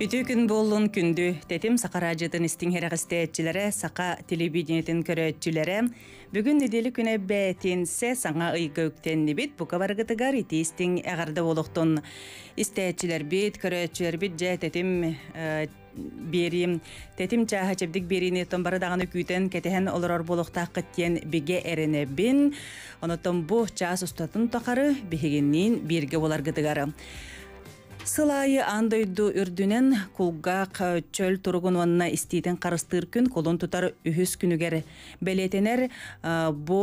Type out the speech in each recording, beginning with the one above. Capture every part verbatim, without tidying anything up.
Үті күн болын күнді тәтім сақаражыдың істің әріғістәетчілері, сақа телебиденетін көрәтчілері, бүгін неделі күні бәтінсе саңа ұйғы өктенді бет, бұқа барғытығар еті істің әғарды болықтың. Істәетчілер бет, көрәтчілер бет, жә тәтім берім. Тәтім чаға чәбдік беріне тұн барадағаны күйтін кәтіхен олырар болықта қыттен біге әріні бін, онытын бұ чаға сұстатын тақары бігеннен берге оларғытығары. Сылайы андойду үрдінен кулға чөл тұрғын онына істейтін қарыстыр күн қолын тұтар үхіс күнігер бәлетенер. Бұ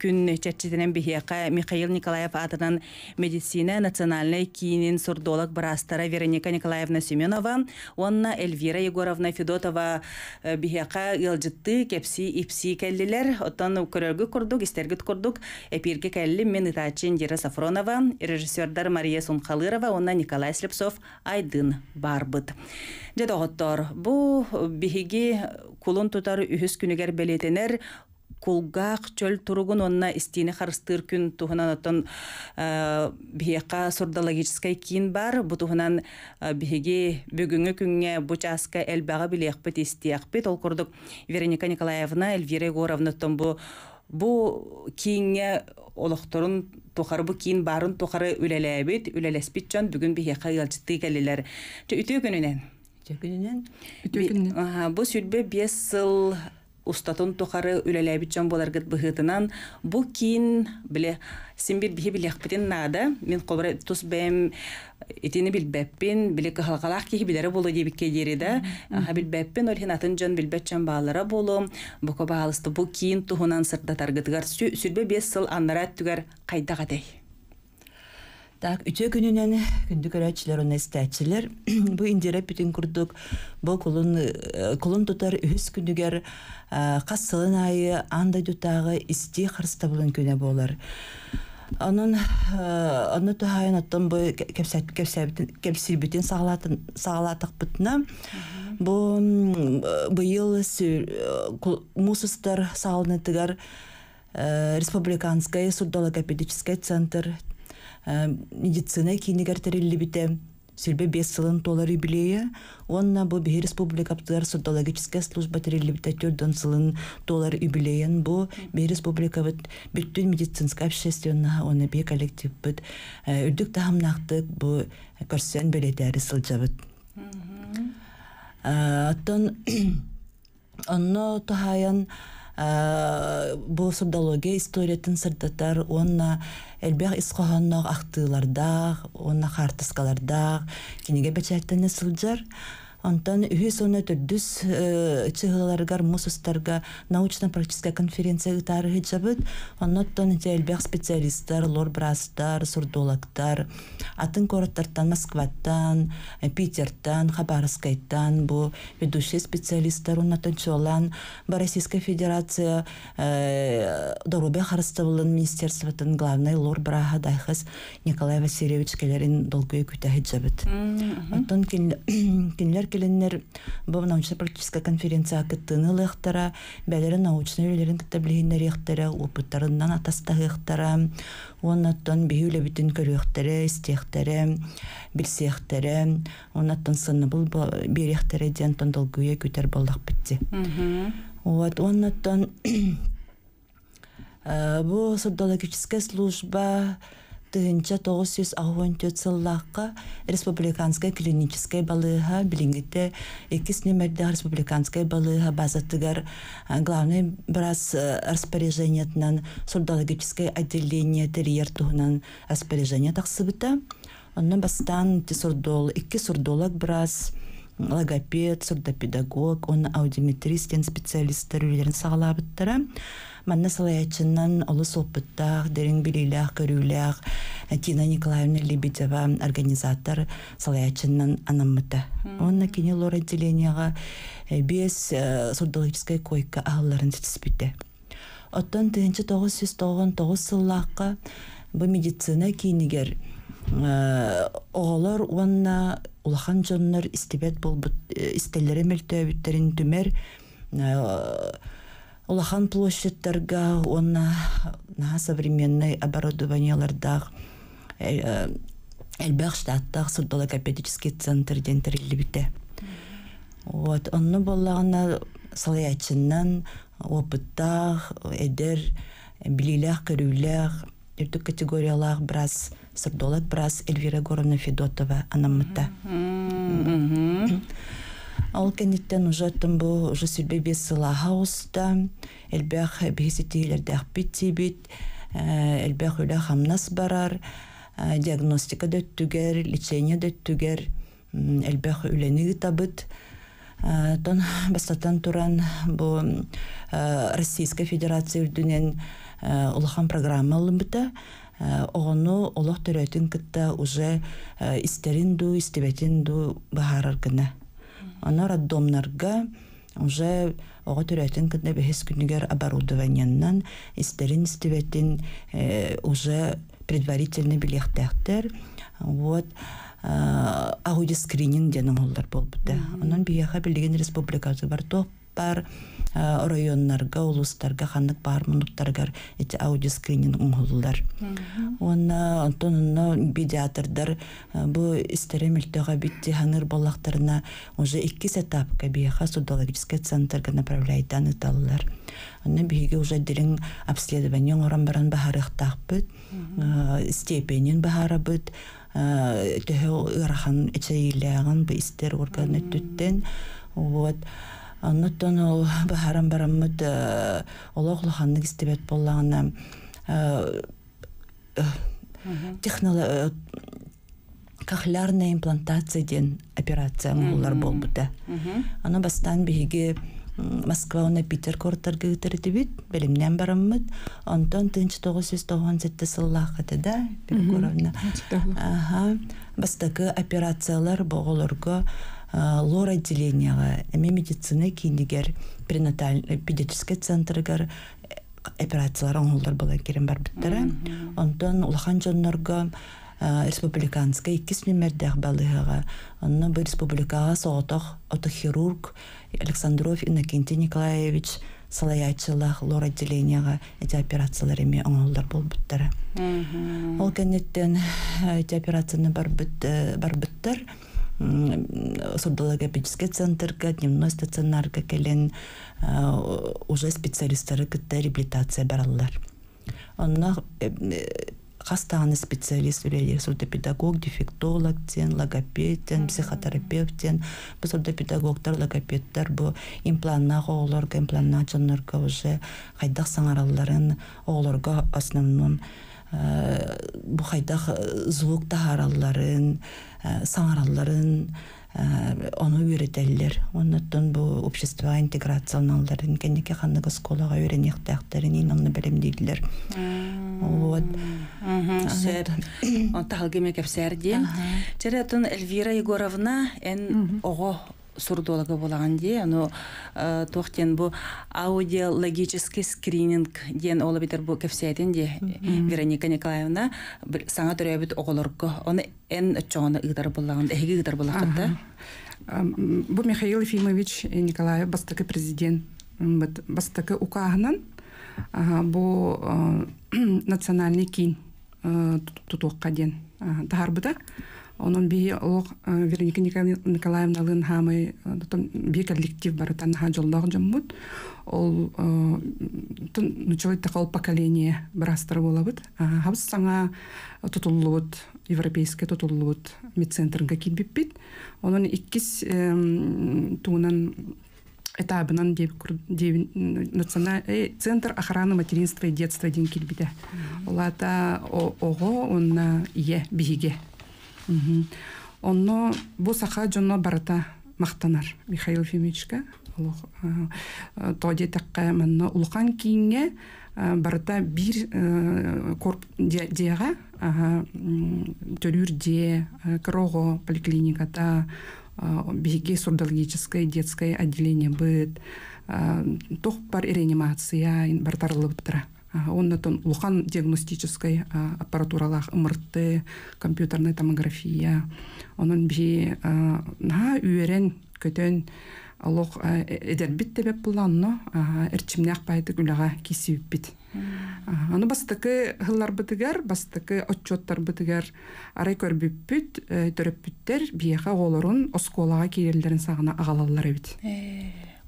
күн чәрчетінен бігеқа Михаил Николаев атынан медицина национальный киінен сурдолог барастара Вероника Николаевна Семенова, онына Эльвира Егоровна Федотова бігеқа елжітті кепсі ипсі кәлілер, оттан көрергі күрдік, істергіт күрдік, әперге кәлі мен итачен Дера Сафронова, режиссердар Мария Сунхалырова, онына Николай Слепцов айдын барбыт. Жадоғыттар, бұл бігіге кулын тұтары үхіс күнігер бәлетенер, кулғақ чөл тұрғын онына істейіні қарыстыр күн тұғынан оттан бігіға сурдологическай кейін бар. Бұл тұғынан бігіге бүгінгі күнге бұчасқа әлбаға білеқпет істеяқпет. Ол күрдік Вероника Николаевна, Эльвира Егоровна тұн бұл бұл кейінге олықтырын тұқары бұл кейін барын тұқары үләләбет, үләләспет жан бүгін бігеқа елчітті кәлілер. Үті күнінен? Үті күнінен? Бұл сүрбе бес сыл ұстатын тұқары үләләбет жан боларғыт бұғытынан. Бұл кейін біле, сен бір бігі білеқпетін нада, мен қолбара тұс бәйім етені білбәппен, біле қағалақ кейі білері болу дебікке дереді. Білбәппен өлген атын жан білбәтчан бағалара болу. Бұқы бағалысты бұл кейін тұғынан сұрдатарғытығар сүрбе бес сыл аннара түгер қайда қадай. Так, үте күнінен күнді көрәтшілер, оны істәтшілер. Бұл индері бүтін күрдік, бұл құлын тұтар үхіс күндігер қасылын айы, андай дұтағы істей қырыста бұлын көне болар. Анын аны тохайын аттан бу кепсәт кепсәбитен кепсибитен саглатын саглатык бутна. Бу быйыл мусустар салынытыгар республиканский суддологопедический центр медицина кинегер териллибите сүрбе бес сылын толар юбилейе. Онна бу бир республикаптар суддологическая служба териллибите төрдөн сылын толар юбилейен. Бу бир республика бит бүттүн медицинская общественная оны бе коллектив бит үрдүк тахамнактык бу көрсөн белетери сылжабыт. Аттан онно тахаян бу суддология историятын сырдатар, онна элбэх исхохонног ахтылардаг, онна хартыскалардаг, кинеге бечаттаны сылжар. Онтан үхіс оны түрдіс чығыларғар, мұсыстарға научно-практическая конференция тарығы жабыд. Оннаттан әлбәқ специалистар, лор-брастар, сурдолактар, атын кораттартан, Москваттан, Питертан, Хабаровскайтан, бұл ведущий специалистар, оннаттан чолан, Российская Федерация, Дорубе Харыстабылын министерствотын главный лор-браға дайқыз Николай Васильевич келерін долгой күтәгі жабыд. Онтан кенлер келіннер бұл научно-практическая конференция кіттіні лықтара, бәлері научны үйлерін кітаблігінер ектері, опыттарынан атастағы ектері, оннаттан бейілі бүтін көрі ектері, істектері, білсе ектері, оннаттан сыны бұл бер ектері ден тондалгүйе көтер болдақ бітті. Оннаттан бұл суддологическая служба тыгынча тоғыз жүз он төрт сыллаққа республиканская клиническая балыға білінгіті екіс немерді республиканская балыға базатығар главный біраз распоряжениятынан сурдологическое отделение терьер тұғынан распоряжение тақсыбыта. Оның бастан екі сурдолог біраз, логопед, сурдопедагог, оның аудиометристен специалистер үйлерін сағалабыттыра. Манна салаячыннан олы солпыттақ, дәрін білейләқ, көріләқ, Тина Николаевна Лебедева, организатор салаячыннан анамыта. Онна кене лор отделенияға без сурдологической койка ағыларын сетіспеті. Оттан түгінші тоғыз жүз тоқсан тоғыз сыллаққа бұл медицина кейінігер оғалар онна улахан жоннар істебет бол істелері мөлтөбіттерін түмер улахан площадьтарға онна современный оборудованиялардағы Эльбах штаттах сурдолокопедический центр дентерилибите. Вот он ну была салаячиннан опыттах эдер билилях корюлях эту категориялах брас сурдолок брас Эльвира Горовна Федотова анамыта. Ал кенеттен уже там был уже себе без салахауста эльбах бисетилердах питибит эльбах улахам насбарар диагностика дөттүгер, лечение дөттүгер, элбэх үлэниги табыт. Тон бастатан туран бу Российская Федерация үрдүнен улахан программа алынбыта. Оғону олақ төрөтін кытта уже истеринду, истебетинду бахарар гына. Оно роддомнарга уже оға төрөтін кытта бэхэс күнігер оборудованияннан истерин, истебетин уже предварительный билеттер, вот, аудиоскрининг денем улдар полбута. Онан биеха билген республикасы бар то пар районнарга, улустарга, ханнык пар мунуктаргар эти аудиоскрининг улдар. Онна антонна бидиатрдар бу истеремилтага битти ханыр баллахтарна уже икки этапка биеха судологический центрга направляйт аныталлар. Она биеге уже дирин обследование орам баран бахарыктах бит, степенин бахарабыт, тэхэ ырахан эчэйлээган бу истер органы түттэн. Вот. Анна тонул бахарам бараммыт олоохлаханнык истебет боллаана технолог кохлярная имплантация ден операция аңгуллар болбута. Аны бастан биеге Москва уна Питер кортарга тертибит, билимнен бараммыт, онтон тысяч тогуз жүз тогсон жети сыллахаты да, Пирогоровна. Ага. Бастагы операциялар боголорго лор отделенияга, эми медицина кинигер, пренаталь педиатрический центргар операциялар оңолдор боло керем барбыттара. Онтон улахан жоннорго республиканская кисмемердех балыгага, онно бу республикага соотох отохирург Александров Иннокентий Николаевич салаячылах лор отделенияга эти операциялар эми оңолдор болбуттара. Ол кенеттен эти операцияны барбыт барбыттар. Сурдологопедический центр, дневной стационар, как элен уже специалисты, которые реабилитация бараллар. Онна хастаны специалист, сурдопедагог, дефектолог, логопед, психотерапевт, сурдопедагогтар, логопедтар, бу импланна оолорга, импланна жаннарга уже хайдах саңаралларын оолорга основном бу хайдах звук тахаралларын, саңаралларын оны үйретелер. Оннаттан бу общество интеграцияларын кенеке ханныгы сколага үйренектектерин инанны белемдейдилер. Вот. Сэр, он тахалгемек эфсэрдин. Чаратун Эльвира Егоровна эн ого сурдолога болаган дие, но тохтен бу аудиологический скрининг ден ола битер бу кефсетин дие. Вероника Николаевна саңа төрөбүт оголорго. Аны эн чоңуна ыгдар болаган, эги ыгдар болагатта. Бу Михаил Ефимович Николаев бастакы президент, бастакы укагынан бу национальный кин тутукка ден таарбыта. Онон бии олог Вероника Николаевна лын хамы бий коллектив барытан хажоллог жаммут. Ол началит такол поколение брастар болабыт. Хабыз саңа тутуллуут, европейский тутуллуут медцентрынга килбиппит. Онон иккис туунан этабынан национальный центр охраны материнства и детства ден килбиде. Олата ого он е биге. Онно бу саха жонно барата мактанар Михаил Фемичка тоде такка манна улкан кинге барата бир корп дега төрүрде крого поликлиниката биге сурдологическое детское отделение быт тох пар реанимация бартарлыбытра. Он улахан диагностической аппаратуралах МРТ, компьютерная томография. Он би на уверен, Аллах эдер бит тебе планно, эрчимнях пойти гуляга киси бит. Оно бастаки хлар битгер, бастаки отчеттар битгер, арекор биппит, терепиттер биеха голорун осколага кирелдерин сагына агалаллар бит.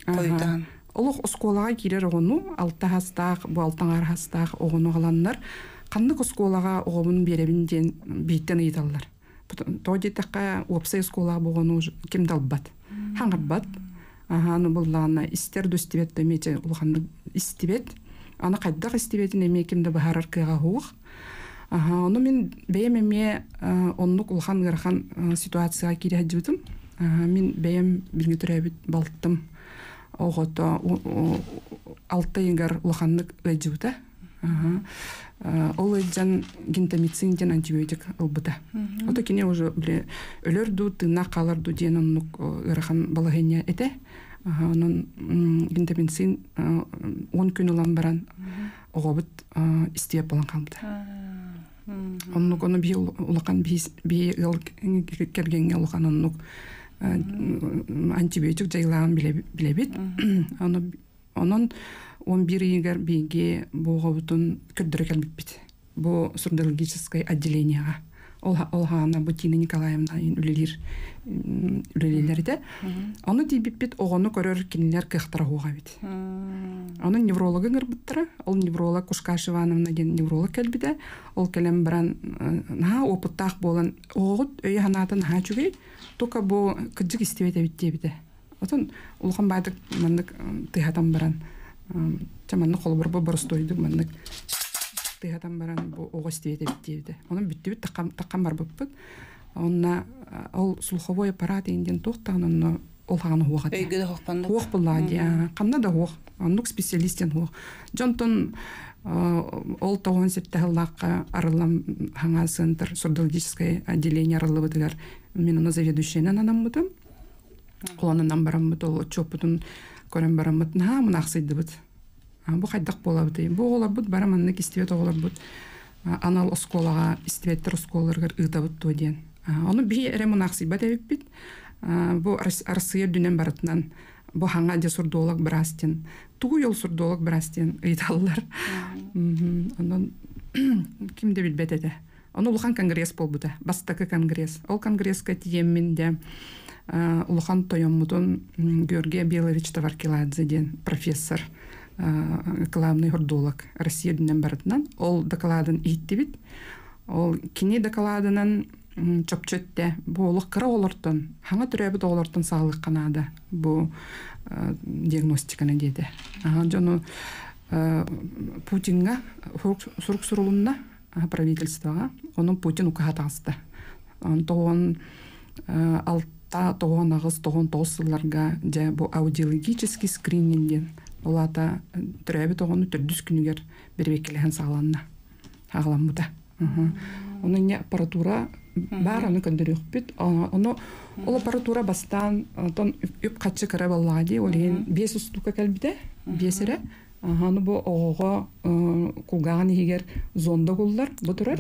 Койдан. Аллах осколага кирер огону, алта хастах, бу алтаңар хастах огону галаннар, кандык осколага огомун беребинден биттен ыйталлар. Тоди така уапсай осколага богону ким далбат, хангабат. Ага, ну была она истер до стебет, да мете улханды истебет, она кайдах истебетине меким да бахараркага хух. Ага, ну мин беем ме оннук улхан гархан ситуацияга кириадибитим. Ага, мин беем билгитурабит балттым. Огото алтайгар улханнык эдибита. Ага, олайдан гентамицинген антибиотик албыта. Вот такие уже өлөрду, тына каларду ден оннук гархан балагения эте. Анын витамин С он күн улан баран огобыт истеп болан камды. Онну кону бий улакан бий кергенге улакан онну антибиотик жайлаган билебит. Анын он бир егер бийге богобутун көрдүрө келбитпит. Бу сурдологическое отделениега. Олхана Бутина Николаевна үлелер үлелерде. Аны тибиппит оғаны көрер кенелер кықтырауға бит. Аны неврологы ғырбыттыра. Ол невролог Кушкашевановна ген невролог кәлбіде. Ол кәлем біран опыттақ болын оғыт өй ханатын ға жүгей. Тока бұл күджік істебеті бітте біде. Отын ұлған байдық мәндік тұйхатан біран. Чаманны қолбыр бұл бұрыстойдық мәндік. Тыгатан баран оғыз тивете биттебиде. Оның биттебит таққан бар біппіт. Онына ол сулховой аппарат еңден тоқтаған онына олғаны оғады. Өйгеді оғпанды? Оғ болады, қанна да оғ. Оның специалистен оғ. Жонтон ол тоғын сетті ғылаққа арылам ханға центр, сурдологическое отделение арылы бітігер. Мен оны заведущенен анам бұтым. Қоланынан барам бұт, ол чоп бұтын көрен барам бұтын. Ха, мұн ақсайды бұт. Бу хайдак болабыт. Бу олар бут бара маннык истебет олар бут. Анал осколага истебеттер осколаргар ыдабыт тоден. Аны би ремонаксы бадеп бит. Бу арсыя дүнен барытнан. Бу ханга же сурдолог брастен. Тугу ел сурдолог брастен ыдаллар. Андан кимде билбет эде. Аны улхан конгресс болбуда. Бастакы конгресс. Ол конгресска тиеминде улхан тоеммутун Георгий Белович Товаркеладзе ден профессор. Главный хордолог Россия днем барытынан, ол докладын иеттебит, ол кине докладынан чөпчөтте, бу олық кыра олыртын, хаңа түрәбіт олыртын сағылық қанады, бу диагностиканы деді. Жону Путинға, сұруқ сұрулында, правительствоға, оның Путин ұқағат асты. Тоғын алта, тоғын ағыз, тоғын тоғысыларға, жа бу аудиологический скринингден, олата түрәбіт оғыны түрдіс күнігер бербеккелеген сағаланына, ағаламыда. Оны не аппаратура бар, оны көндір өкпет. Ол аппаратура бастан өп қатшы кірі баллаға дей, олеген бес ұстуқа кәлбіде, бесірі. Оны бұ оғыға күлгаған егер зонда күлдар, бұ түрәр.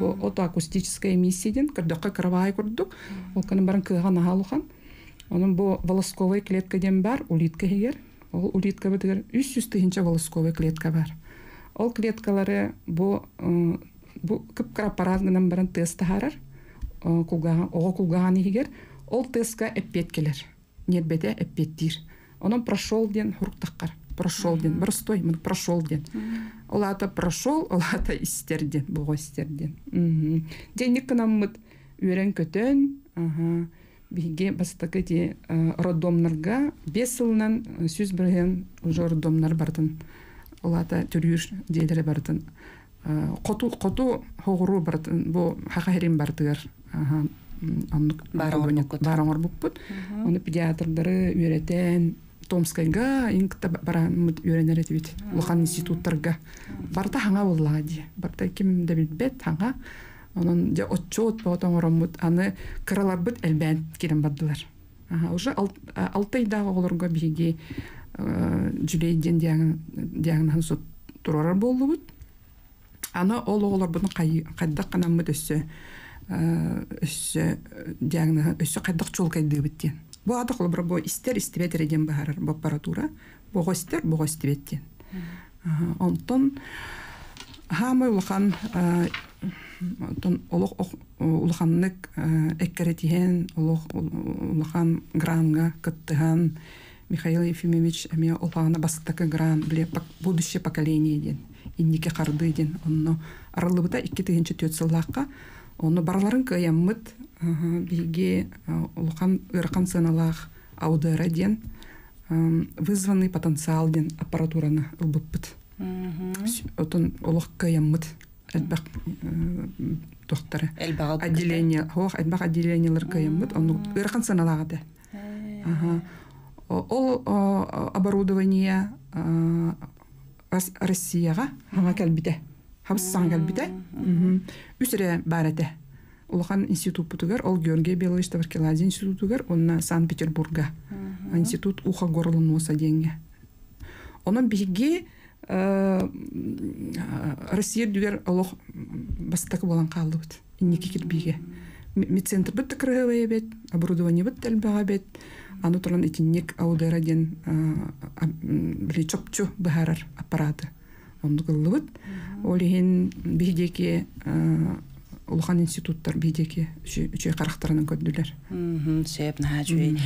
Бұ ота акустическая эмиссияден күрдіққа кірбағай күрдік. Ол көні барын күлған ағалуған. Оның бұ волосковай клеткаден бар, улитка егер. Ол улитка бітігер үс жүз тысяча волосковый клетка бар. Ол клеткалары күпкір аппаратынан бірін тесті харар, оғы күлгаған егер, ол тестка әппет келер, нербеде әппет дейір. Оның прошол ден хұрықтыққар, прошол ден, бір стой, мен прошол ден. Ол ата прошол, ол ата істерден, бұғы істерден. Денек кынаммыд үйрен көтін, биге бастакы те роддомнарга бес ылынан сүз бірген уже роддомнар бардын. Олата түрүйіш дейлері бардын. Қоту хоғыру бардын. Бу хақахерин бардығыр. Барыңыр бұқпыт. Оны педиатрдары үйретен Томскайга, инкта барамыд үйренер етвет. Лұқан институттарға. Барда ханға боллаға де. Барда кем дәбет бет ханға. Онын де отчо отпаотан орамуд, аны кыралар бұд әлбән керен баддылар. Уже алтайдағы оларға бейге жүлейден диагнан сұт тұрарар болу бұд. Аны ол олар бұдың қайдақ қанамыд өсі диагнан өсі қайдақ чол кәйді бұдден. Баада холбра бо истер истебет редем бахарар бо аппаратура бо гостер бо гостебеттен. Онтон хамы улахан тон олох улаханнык эккеретиген олох улахан гранга кыттыган Михаил Ефимович эме улахана бастакы гран биле будущее поколение ден иннике карды ден онно арылыбыта икки тыгенче төт сыллакка онно барларын кыяммыт биге улахан ыркан сыналах аудара ден вызванный потенциал ден аппаратураны ылбыппыт. Отон олох кыяммыт Эльбах доктора. Отделение. Хох, эльбах отделение ларкаемут. Он ирхан саналагате. Ол оборудование Россияга хамакалбите, хамсангальбите. Үсре барате. Улахан институт путугар, ол Георгия Белович Таваркеладзе институт путугар, он на Санкт-Петербурга. Институт уха горлону саденья. Он беги Россия дюгер олох бастак болан калыбыт. Инники кирбиге. Медцентр бит тикрыгыбай бит, оборудование бит тэлбага бит. Аны туран итинник аудара ден били чопчу бахарар аппараты. Онды кылыбыт. Олеген бигдеки улхан институттар бигдеки үчөй карактарынан көддүлөр. Сөйөп наха жүй.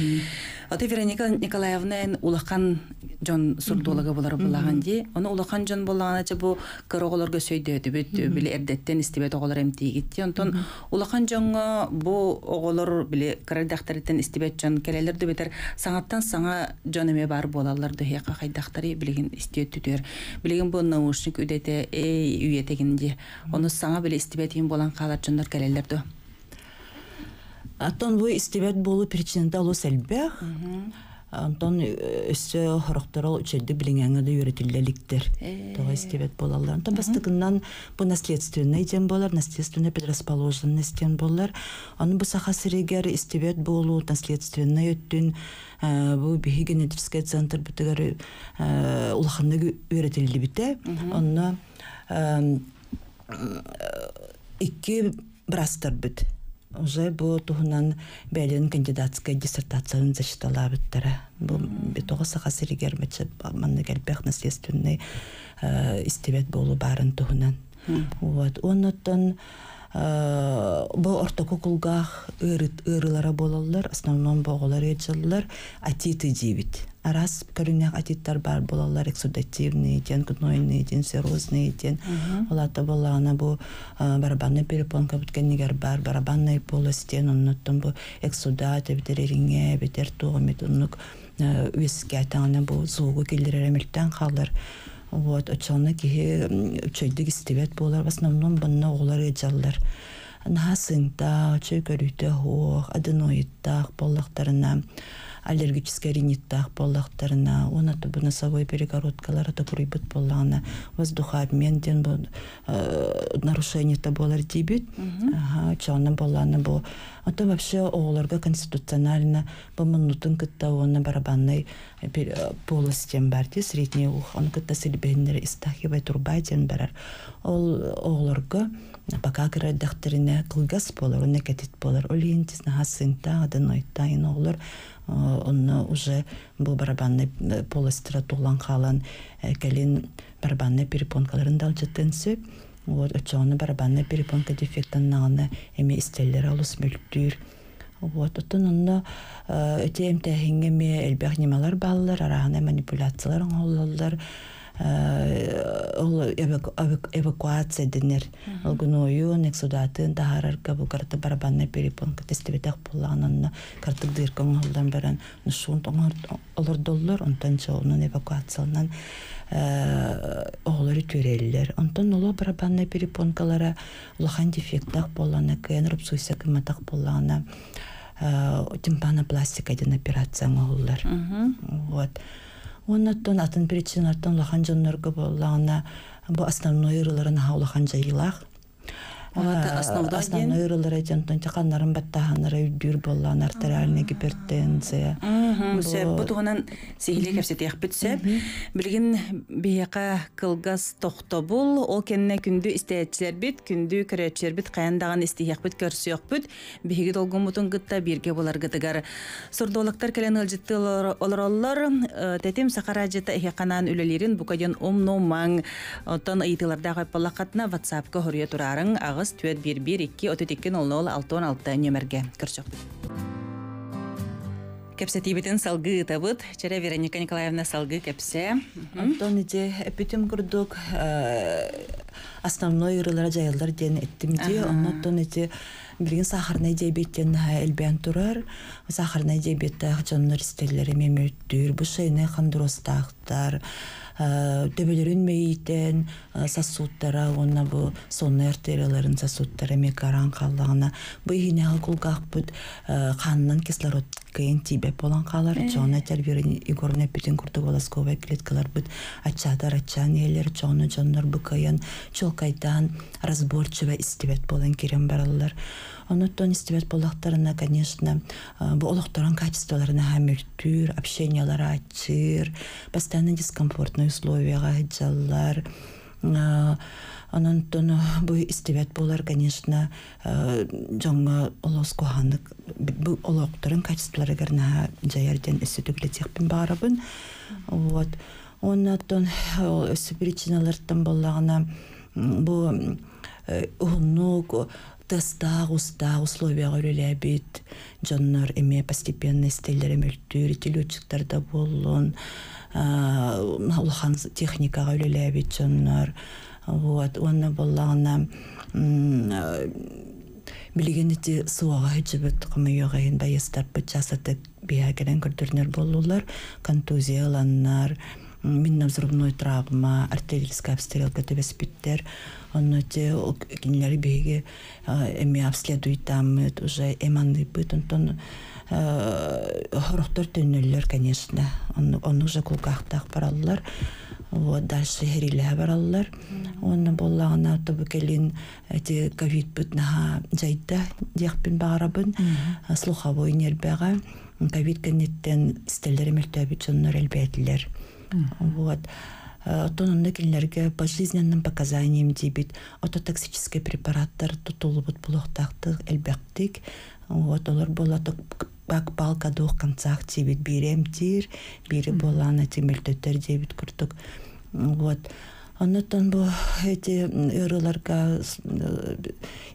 Оты Вероника Николаевна улахан Джон сурдулага булар булаган ди. Аны улахан Джон булаган ачы бу кыроголорга сөйдө өтүбүт, биле эрдеттен истебет оголор эмти кетти. Онтон улахан Джонго бу оголор биле кырдактардан истебет Джон келелер дөбөтөр. Саңаттан саңа Джон эме бар болалар дөһе кайдактары билеген истебет түтөр. Билеген бу наушник үдете эй үйетегинде. Аны саңа биле истебетин болан калат Джондар келелердө. Атон бу истебет болу причинада алуу сэлбэх. Антон өссө хорохторол үчөйдү билиңеңэдэ үйрөтүлэликтер. Тога истебет болалар. Антон бастыкынан бу наследственный ден болар, наследственный предрасположенность ден болар. Анын бу сахасырегер истебет болу, наследственный өттүн, бу бихи генетический центр бүтігер улаханыг үйрөтүлэлі біте. Онна икки брастар біт. Уже бу тухунан бәйлен кандидатская диссертацияны зачитала биттара. Бу битога сахасы регермече манны калбех наследственный истебет болу барын тухунан. Вот. Оннотон бу ортаку кулгах ырылара болалар, основном боголар ечалар, атиты дебит. Раз коренных атиттар бар болалар, эксудативный ден, гнойный ден, серозный ден. Олата была она бу барабанная перепонка, буткеннигер бар, барабанная полость ден, он там бу эксудат, бедеринге, бедертомит, он вискет, она бу зугу киллеремельтен халар. Вот, отчаянно кие ученик истебет болар, в основном банна олар ечалар. Нахасынта, чекарюте хох, аденоидтах, поллахтарна. Аллергическая риниттах поллахтарна, он это бы носовой перегородкалар, это курибит поллана, воздухообмен ден нарушение то болар дебют, чана болана бо, а то вообще оларга конституционально по минутам китта он на барабанной полости барди средний ух, он китта сильбенер истахивает турбай ден барар, оларга пока кирать докторине кулгас полар, он не кетит полар, олиентис на хасинта, аденоидта и нолар. Он уже был барабанный полостра тулан халан, калин барабанная перепонка рендал четенсю, вот отчаянно барабанная перепонка дефектан нана, эми истеллер алус мультур, вот оттон онда эти эмтехинге ми элбехнималар баллар, арахне манипуляциялар голлар, ол эвакуация денер, алгуною нексудатын тахарарга бу карты барабанная перепонка тестебетах пуллананна карты дыркан алдан берен нушун тоңар алар доллар онтан чаунун эвакуациянан оолору төреллер онтан оло барабанная перепонкалара улахан дефектах боллана кенрып суйса кыматах боллана тимпанопластика ден операция ооллар. Вот. Он оттон атын причин артон лахан жоннорго боллана бу основной ырыларын ха улахан жайылах. Основной ырылары ден тон тиханнарын баттаханары дүр боллана артериальная гипертензия, Мусаб бутугунан сигиле кепсетех бүтсеп, билген бияка кылгас тохтобул, ол кенне күндү истечер бит, күндү киречер бит, каяндаган истех бит көрсөк бит, биге долгун мутун гытта бирге болар гытыгар. Сурдолуктар келен ылжыттылар олороллар, тетим сакаражыта эхеканан үлелерин букаден омно маң отон айтылардагы палакатна WhatsAppка хөрүе турарың агыз төт бир бир эки отуз эки ноль ноль алты он алты номерге көрсөк. Кепсе тибетин салгы табыт. Вчера Вероника Николаевна салгы кепсе. Антониде эпитем курдук основной рылар жайылдар ден эттимде. Антониде билген сахарный диабеттен элбен турар. Сахарный диабетте жаннар стеллери мемөттүр, бушайны хандростактар, төбөлөрүн мейитен сосуттара, онна бу сонун артерияларын сосуттара мекаран каллагына. Бу ине кулгакпыт каннын кислород кыйын тибе болан калар, жона тербирин игорне бүтүн курду волосковый клеткалар бут, ачадар ачан элер жона жаннар бу кыйын чолкайдан разборчу ва истебет болан кирен баралар. Онуттан истебет болактарына, конечно, бу олоктаран качестволарына хамиртүр, общениялары ачыр, постоянно дискомфортные условия гаджаллар. Онуттан бу истебет болар, конечно, жоңа олоскоханлык, бу олоктаран качестволарына жаярден эсетүклетекпин барабын. Вот. Онуттан өсү причиналардын боллагына бу угуннук тастар, устар, условия ролелебит, жаннар имея постепенно стеллеры мультюри, телючиктар да болон, улхан техника ролелебит жаннар, вот, он боллана, билигенити суага хичибет кымыйогайын байыстар пачасатык биягелен көрдүрнер болулар, контузияланнар, минна взрывной травма, артиллерийская обстрелка төбеспиттер, он те кинлери беги, эми обследуй там уже эманный быт, он хорохтор төннөллөр, конечно, он уже кулгактах бараллар, вот дальше хериле бараллар, он боллагана тобукелин эти ковид бытнаха жайда диахпин барабын, слуховой нербега, ковид кенеттен стеллери мөлтөбүт жоннор элбетлер. Вот. То на киллерге по жизненным показаниям дебит, а то токсический препарат, то толбут плохтахтых, эльбертик, вот олар была так палка двух концах дебит, берем тир, бери была на тимельтер дебит курток, вот. Она там была эти ролларга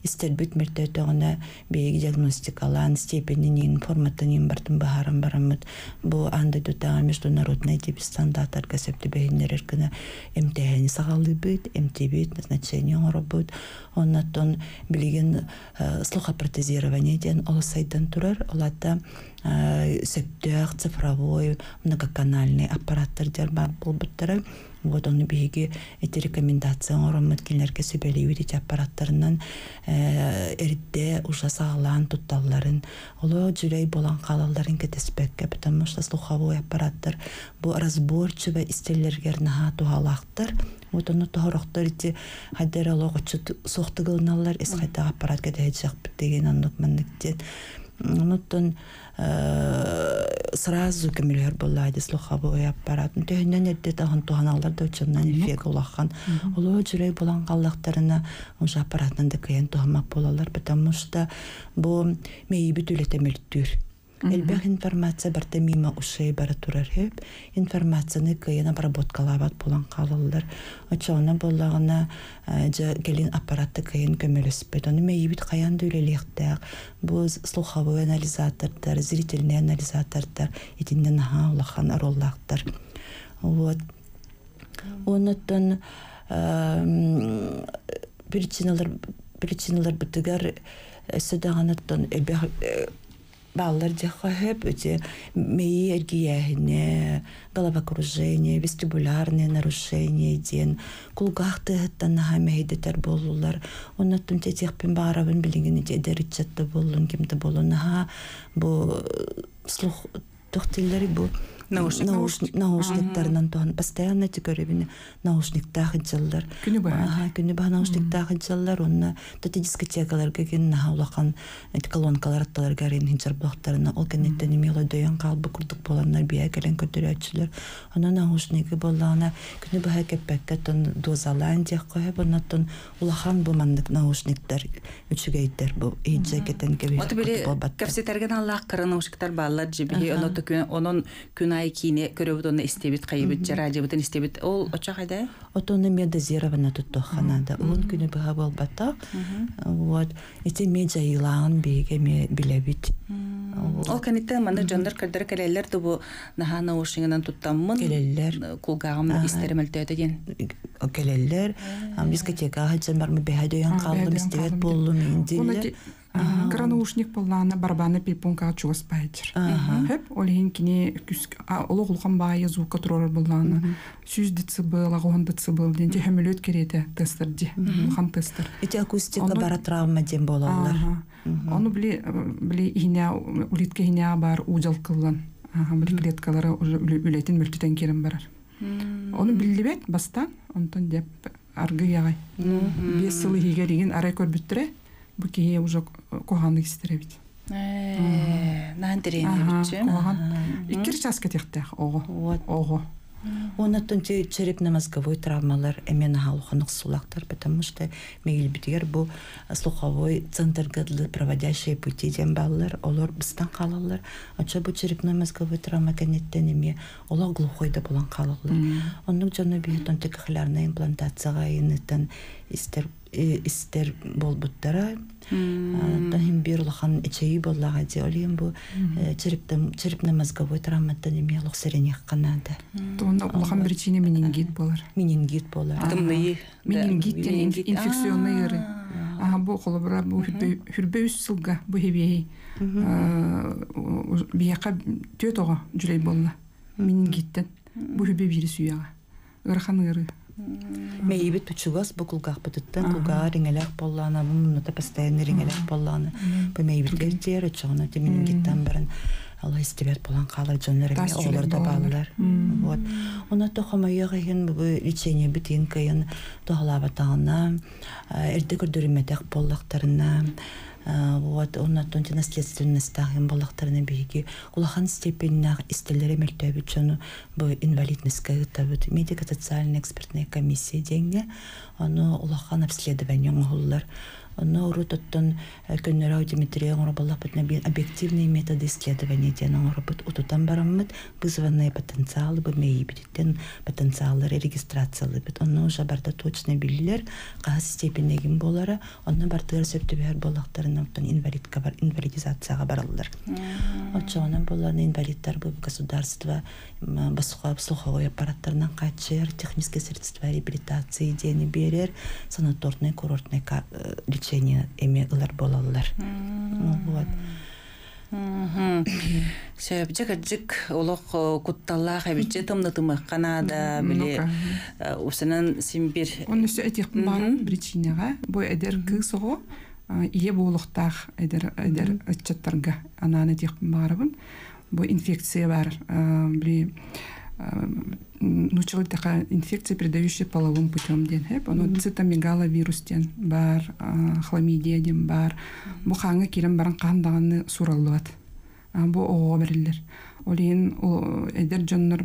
истербит мертвятона, бег диагностикалан степени не информатаним бартым бахарам барамат, бо анда дута международная тип стандарт аркасепти бегенереркина МТГ не сагалы бит, МТБ назначение работ, он на тон блиген слухопротезирование ден олсайдан турар, олата септер цифровой многоканальный аппараттар дербат болбуттары. Вот он беги эти рекомендации, он ромат киллерге сөбелей үдети аппараттарынан эрде ужасалан тутталларын, оло жүрей болан қалаларын кетеспекке, потому что слуховой аппараттар бу разборчу ва истеллергер наха тухалақтар. Вот он тухарақтар ити хаддера лоғычы соқтығылналар, эс хайта аппарат кәдәйджақ бітеген анлық мәнніктен. Онуттан сразу кемелер болады слуховой аппарат. Тегінен ерде тағын туғаналар да өтшіннен эффек олаққан. Олығы жүрей болан қалдақтарына ұншы аппаратынан да кәйін туғамақ болалар, потому что бұл мейбі түлеті мүлттүр. Элбәк информация бірді мима ұшай бәрі тұрар хөп, информацияны кәйін обработкалабат болан қалалар. Өтшіғына болағына кәлін аппаратты кәйін көмелес бәді. Оны мейбіт қаянды үлелектәк. Бұл слуховой анализатордар, зрительный анализатордар, етінден аға ұлақан ароллақтар. Оныттың причиналар бұтығар сөдағаныттың әлбәк баллар дехахеп эти меи эргияхине, головокружение, вестибулярные нарушения ден, кулгахты хаттанаха меидетер болулар, оннаттым тетехпин баарабын билигин эти эдеритчатта болун, кимде болунаха, бу слух тохтиллери бу наушник наушниктардан тохан постоянно тикоребине наушник тахынчаллар күнү баа наушник тахынчаллар онна тати дискотекаларга ген наулакан колонкалар атталар гарин хинчар блоктарына ол кенеттен мело дөйөн калбы курдук боланнар бия келен көтөрөчүлөр ана наушники боллана күнү баа кеппекке тон дозалан жак кое бонаттон улахан бумандык наушниктар үчүгөйттер бу эжекетен кеби болбат кепсетерген аллах кара наушниктар баллар жиби оно токун онун күн Айкине көрөбүтөн истебит кайбыт жарадыбытын истебит ол очакайда отоны медозировано туттоханада он күнү бага болбата вот эти медиа илан беге билебит ол канитте манда жандар кадыр келелер тобу нахана ушиңнан туттаммын келелер кулгагым истеремелте деген келелер дискотека хажамармы бехадоян калдым истебет болдум инди Гранаушник полана барабана пипунка чувас пайтер. Хэп олегинкине куск ологлухам бая звука трора полана. Сюз децибел, агон децибел. Деньте хемилет керете тестер ди. Хам тестер. Эти акустика бара травма дем болалар. Ону бли бли гиня улитке гиня бар удел кыллан. Бли клеткалара уже улетин мертвен керем барар. Ону билибет баста. Онтон деп аргы ягай. Без силы хигеригин арекор битре. Букие уже коханы истеребит. Нандерин уже. И кирчаска тихтех. Ого. Ого. Он оттенче черепно-мозговой травмалар именно халуханок сулактар, потому что мы илбитер бу слуховой центр гадл проводящие пути дембаллар, олар быстан халаллар, а че бу черепно-мозговой травма кенеттенеме, олар глухой да булан халаллар. Он нукчаны бит он текхлярная имплантация гайнетен истер истер болбуттара. Тахим бирлахан ичеи боллага диолем бу черепно черепно-мозговой травматтан имел лохсерене канада. Тонна улахан причине менингит болар. Менингит болар. Атомные менингит инфекционные ры. Ага, бу холобра бу хурбеус сылга бу хевей. Бияка төтөгө жүлей болла. Менингиттен бу хурбе вирусу яга. Гарханы ры. Мейбит пучугас букулгах путеттен кулга рингелех поллана, мунута постоянно рингелех поллана. По мейбит гертера чона, ты менингиттен берен. Аллах истебер болан калар жонларга олорда баллар. Вот. Уна тохамайыгын бу лечение битин кыйын тохлаба тагына, эрте көрдөрүмөтөк боллактарына. Вот он на том, что наследственность тахим балахтарны биги, улахан степенях истеллери мельтебичану бо инвалидность кайтабут медико-социальная экспертная комиссия деньги, оно улахан обследование мгуллар, оно рутоттон кенерау Дмитрия Гурабаллахпут наби объективные методы исследования денег работ утутан бараммет вызванные потенциалы бо мейбитен потенциалы регистрации лыбит, оно уже барда точно биллер, кас степенегим болара, оно барда рецептивер балахтар инвалидизацияга бараллар. Отчаана буларны инвалидтар бу государство басыга слуховой аппараттарынан качыр, технические средства реабилитации дени берер, санаторный курортный лечение эмеглар болаллар. Вот. Сөп жек-жек олоқ кутталлах әбетше тымнытымық қанада біле осынан сенбер. Он өсі әтеқін барын бричинеға бой әдергі соғу Ие болуқтақ әдер әтчаттарға ананы дегім барыбын. Бұл инфекция бар. Нучылы тәқа инфекция, передающая половым путем ден. Цитомегаловирустен бар, хламидия ден бар. Бұл қаңы келім барын қандағаны сұралды бат. Бұл оғы бірілдер. Олейін әдер жоннар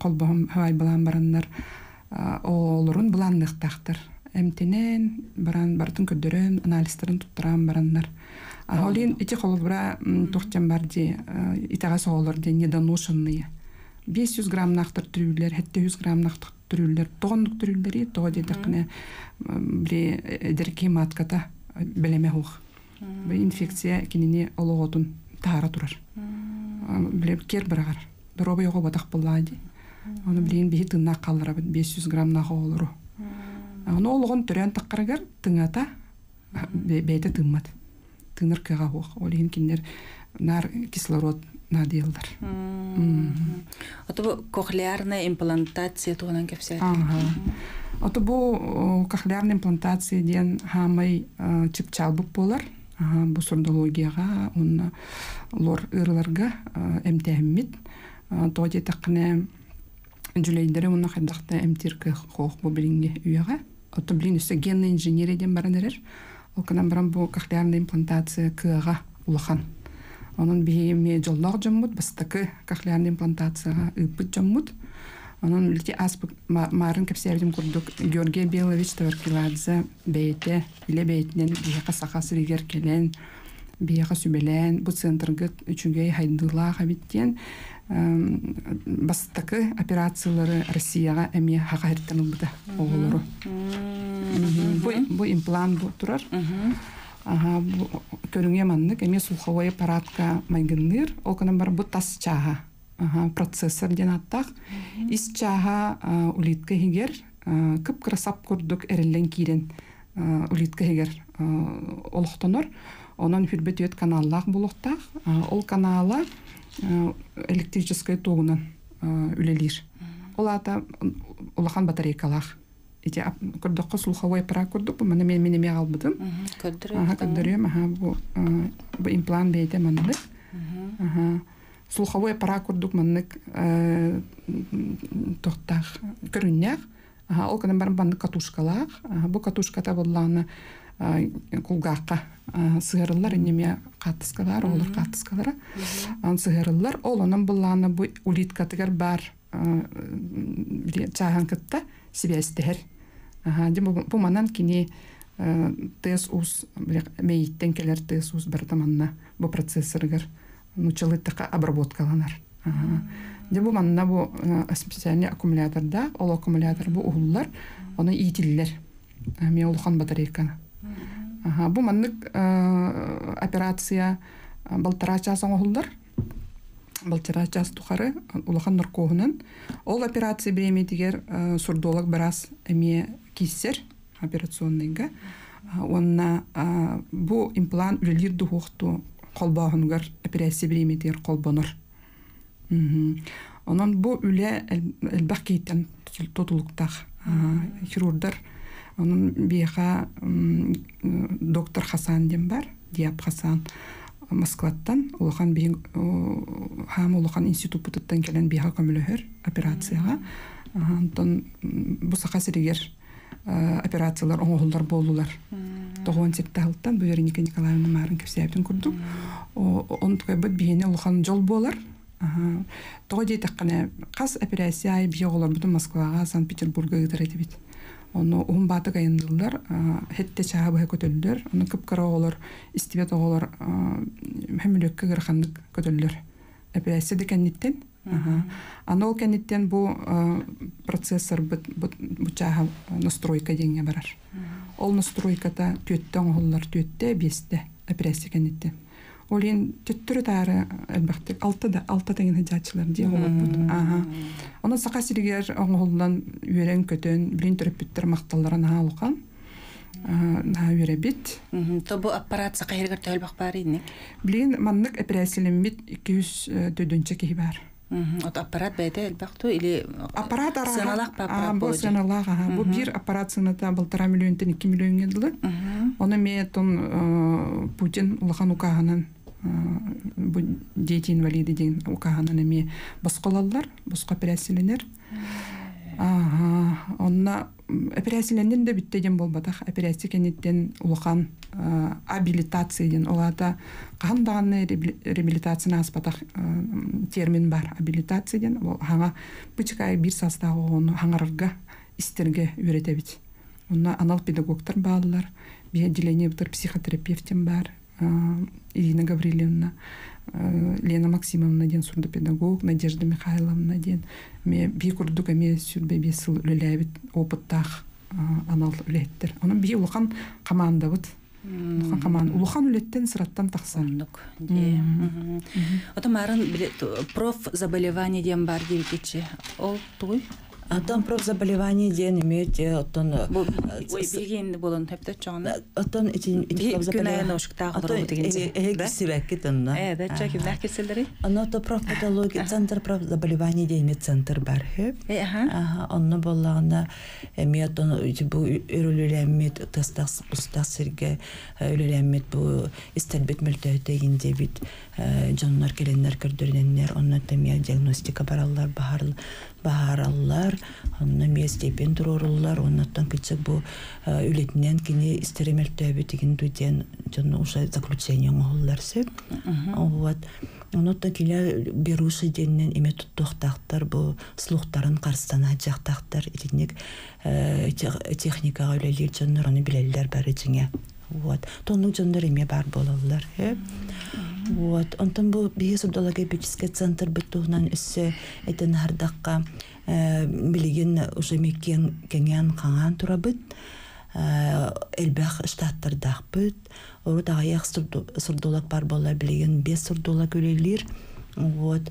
қолбағым хавай балан бараннар олырын бұландық тақтыр. Әмтенен, баран, бартын көддерін, аналистерін тұттырам барандар. Олейін, әте қолыбыра тұқтен барды, итаға соғылырды, неданушынные. бес жүз грамм нақтыр түрілер, сәт жүз грамм нақтыр түрілер, тоғындық түрілдері, тоғы дедіқіне әдерке матката білеме оқ. Инфекция кеніне олығы отын тағара тұрар. Кер бірағар. Дұробы еғо батақ болады. Оны білейін бейі тыңна қалыр абыд, бес жүз грамм наға олыру. Аны олығын түрен таққырғыр тыңата бәйті тыңмат. Тыңыр кеға оқ. Олығын кендер нар кислород надеялдар. Оты бұ кохлеарна имплантация туғынан кәпсәді? Оты бұ кохлеарна имплантация ден хамай чіпчалбып болар. бұл сұрдологияға, оны лор ұрыларға әмтәммет, тоғде тақына жүлейдері оны қайдақты әмтеркі қоқ бұл білінге үйеға. Оты білін үсі генна инженериден баран әрер, ол қынан баран бұл қақлярында имплантация күйеға ұлыған. Оның бейме жоллақ жаммуд, бастықы қақлярында имплантацияға үйпіт жаммуд. Оның білте аспық марын көпсердім күрдік Георгия Белович Таваркиладзе бәйті, үлі бәйтінен бейіға сақасы регер келен, бейіға сөбелен, бұл центргіт үшінгей хайдылаға біттен бастықы операциялары Россияға әме хаға әрттен ұлбыда оғылыру. Бұл имплант бұл тұрар. Көріңе маңнық әме сұлқауай паратқа майгынлыр, олқынан бар бұл тас чаға. Процессор ден аттақ. Ис чаға улитка хегер, кіп красап күрдік әрелден кейден улитка хегер олықтаныр. Онын хүрбет өт каналлақ болуқтақ. Ол каналы электрической тоғынан үлелер. Ол ата олақан батарейкалақ. Күрдіққа сұлғауай пара күрдік. Мәне менеме қалбыдым. Көндірем. Бұл имплан бәйді мәндік. Сулховой аппарат күрдік мәнік тұқтақ көріннәк. Ол күнім бәрін бәнді катушқалақ. Бұл катушқата болғаны күлғаққа сығырылар, әнеме қатысқалар, олар қатысқалары сығырылар. Ол оның болғаны бұл улиткатығыр бар чаған күтті себестігір. Бұл мәнін кене тез ұз, мейттен келер тез ұз бірді мәнні бұл процессорғыр. Начали такая обработка ланар. Дебу манна бу специальный аккумулятор да, ол аккумулятор бу уллар, оны итиллер. Мен улхан батарейканы. Бу маннык операция балтара час уллар, балтара час тухары улхан наркогынан. Ол операция бреме тигер сурдолог барас эме киссер операционныйга. Онна бу имплант үлелер духту. Қолбағынғыр әперәсі білемедер қолбаныр. Оның бұ үлі әлбәқ кейттен тұтылықтақ хирурдар. Оның бейға доктор Хасан ден бар, Диап Хасан Москваттан. Олыған институт бұтыттан келен бейға көмілігір операцияға. Бұл сақа сірігер операциялар, оңғылдар болулар. Тоғуан септағылттан Бөверенеке Николаевна Марын көпсәйіптен күрдік. Оның тұқай бұд бейіне ұлған жол болар. Тоғы дейтіққіне қаз операция айы бейі олар бұдың Москваға, Санкт-Петербурга ғытыр әді бейді. Оны оғын баты қайындылар, әтті шаға бұға көтілділер. Оны көпкара олар, істебет олар, мәмілікке ғырқандық көтілділер. Операция де кәнеттен. Аны ол кәнеттен бұл процессор бұчаға настройка денге барар. Ол настройката төттен оғылар төтті, бесті операция кәнеттен. Ол ең төттірі тәрі әлбәқтік, алты тәңін әдіатшылар дей оғылар бұды. Оны сақа сірігер оғылдан үйерен көтін, білін түріп бүттір мақталарын ағылған. Нәуірі біт. Тобу аппарат сақа ергір тәлбақ бар едінек? Білін маңнық операциялен біт екі жүз дөдінші кей бар. От аппарат бәйді әлбәқту или сыналақ па аппарат бойды? Бұл сыналақ, бұл бір аппарат сыната бұлтара миллионтен екі миллион еділі. Оны мейтін Путин ұлған ұқағынан, дейті инвалиді дейін ұқағынан әме бұсқолалар, бұсқа операцияленер. Онына операцияленен де біттеген болбатақ, операция кәнеттен ұлған абилитацияден олада қандағаны реабилитацияны аспатақ термин бар абилитацияден ол хаңа пүчікай бір састағы оны хаңарырға істерге үйреті бет. Онына анал педагогтар бағалылар, бейделене бұтыр психотерапевтен бар, Ирина Гаврилевна, Лена Максимовна ден сурдопедагог, Надежда Михайловна ден. Бей күрдік әме сүрбе бесіл үліләбет опыттақ анал үлеттір. Оның бей ұлған қаманда бұд. Улухан үлеттен сыраттан тақсар. Ота марын проф заболевание ден бар дейбекетші. Ол тұғый? Атон проф заболевание день имеет атон. Ой, бегин болон тепте чан. Атон эти эти заболевания ножек тахлору тегензи. Эти сибеки тонна. Э, да, чаки вдахки селери. Оно то проф патологии центр проф заболевание день имеет центр бархе. Ага. Ага, онно боллана имеет он эти бу ирулюлемит тестас устасирге ирулюлемит бу истербит мельтете индивид жаннар келеннер курдуреннер онно темия диагностика бараллар бахар бахараллар. Онна местепен туроруллар, оннаттан кечек бу үлетинен кине истеремер төбетиген дүден жана уша заключение оңолларсы. Вот. Онотта киле беруши деннен эме туттактар бу слухтарын карстана жактактар этинек техникага үлелер жаннар аны билелер барычыңа. Вот. Тонну жаннар эме бар болалар. Вот. Онтан бу биосудологический центр битунан иссе этен хардакка билигин уже мекен кенген канган турабыт элбах штаттардакбыт оруда аяк сурдулак бар болла билигин бес сурдулак үлелер. Вот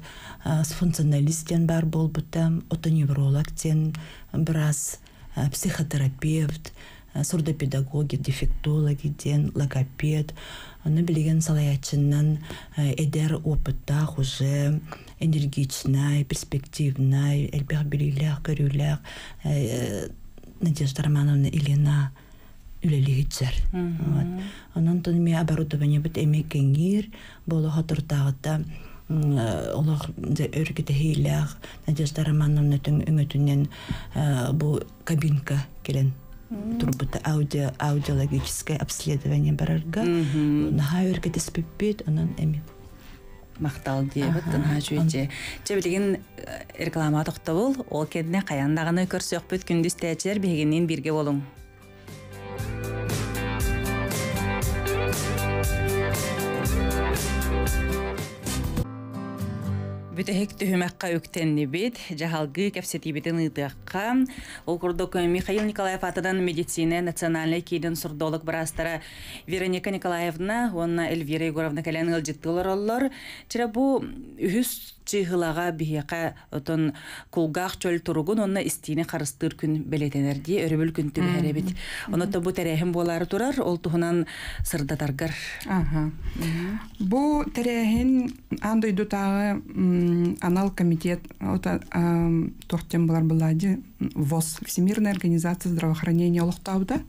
функционалистен бар болбутам отоневролог тен брас психотерапевт сурдопедагоги дефектологи ден логопед. Она билеген салаячыннан эдер опытта уже энергичная, перспективная, элбер билилер, көрүлер, Надежда Романовна Илина үлелегичер. Анан тоныме оборудование бит эме кеңир, болу хатыртагыта олар өргіде хейлер, Надежда Романовна үңөтүнен бу кабинка келен. Турбута аудио аудиологическое обследование барарга нахайыр кете спиппит анан эми мактал дебит нахачуйче чебилген реклама токто бол ол кедне каяндагыны көрсөк бүт күндүз тәчер бегеннен бирге болуң. Битехек төһмәккә үктәнне бит, җаһалгы кәфсәтибетен ыдыкка. Ул курдык Михаил Николаев атадан медицина национальный киден сурдолык брастара Вероника Николаевна, онна Эльвира Егоровна каляныл диттыларлар. Чыра бу үһүс чыгылага бияка отон кулгак чөл тургун онна истине карыстыр күн белетенерди өрөбүл күн төһәре бит. Оно то бу тәрәһим болары турар, ул туһунан сырдатаргар. Аха. Бу тәрәһин андый дутагы Анал комитет тохтем булар булады ВОЗ, Всемирная организация здравоохранения Улуктауда.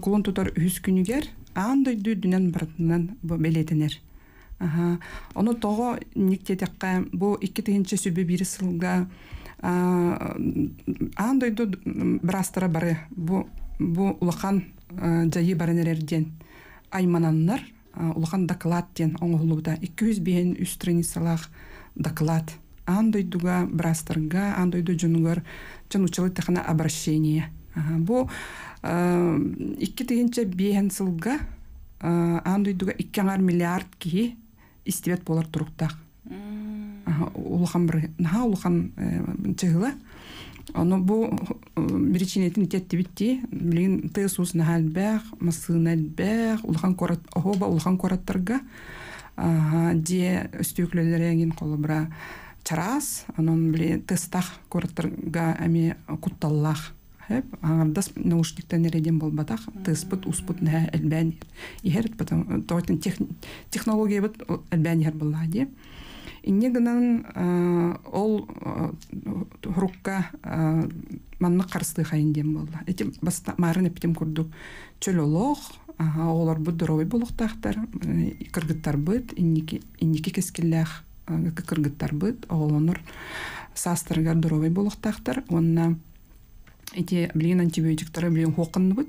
Кулон тутар үз күнүгер, андай дүнен бартынан белетенер. Оны тогы никтетекке бу икки тыгынчы сүбү бири сылга андай дүд брастыра бары бу улахан жайы баранерерден аймананнар улахан докладтен оңгулуда икки жүз беш үстраницалах доклад. Андой дуга брастерга, андой ду джунгар, чанучалы тахана обращение. Ага, бо икки тыгынчы биен сылга, андой дуга иккеңар миллиард ки истебет болар туруктак. Ага, улахан бир, наха улахан чыгыла. Оно бу беричинетин тетти битти, билин тесус нахалбах, масынальбах, улахан корат, охоба улахан кораттарга. Де стюклереген колыбра чарас, анон биле тестах корттырга эми кутталлах. Хеп, аңардас наушниктен эреден болбатах, теспыт успыт нэ элбен. Иһерт потом тоотин технология бит элбен хер буллади. Иннегнан ол хрукка манны карсты хайнден болла. Эти баста марын эптем курдук чөлөлох. Ага, олар бут дорой болуктактар, кыргыттар бут, инники кескиллях кыргыттар бут, оголонор састыргар дорой болуктактар, онна эти билин антибиотиктары билин хокын бут,